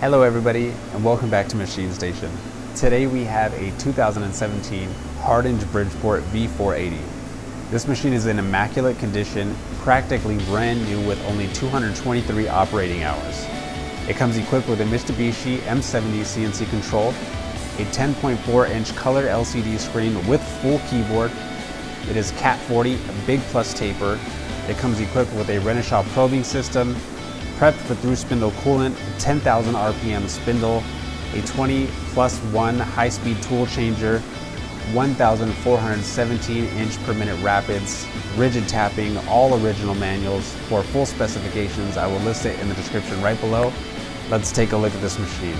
Hello everybody, and welcome back to MachineStation. Today we have a 2017 Hardinge Bridgeport V480. This machine is in immaculate condition, practically brand new with only 223 operating hours. It comes equipped with a Mitsubishi M70 CNC control, a 10.4-inch color LCD screen with full keyboard. It is Cat 40, a big plus taper. It comes equipped with a Renishaw probing system, prepped for through spindle coolant, 10,000 RPM spindle, a 20+1 high-speed tool changer, 1,417 inch per minute rapids, rigid tapping, all original manuals. For full specifications, I will list it in the description right below. Let's take a look at this machine.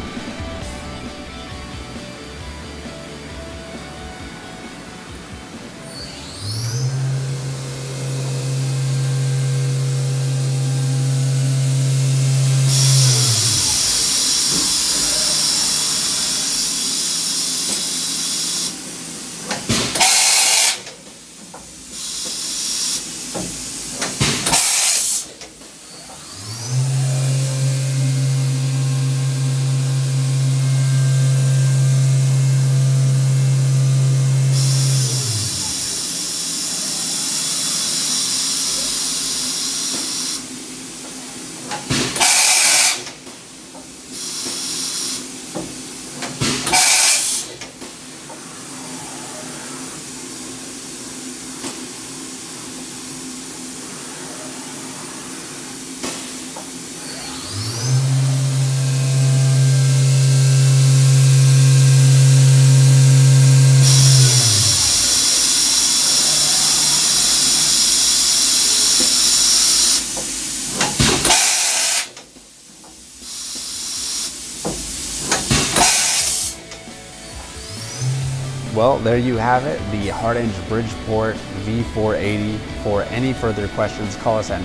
Well, there you have it, the Hardinge Bridgeport V480. For any further questions, call us at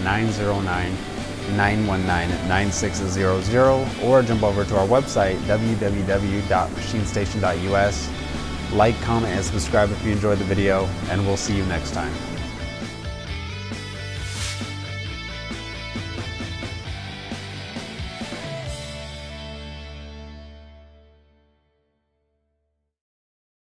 909-919-9600 or jump over to our website, www.machinestation.us. Like, comment, and subscribe if you enjoyed the video, and we'll see you next time.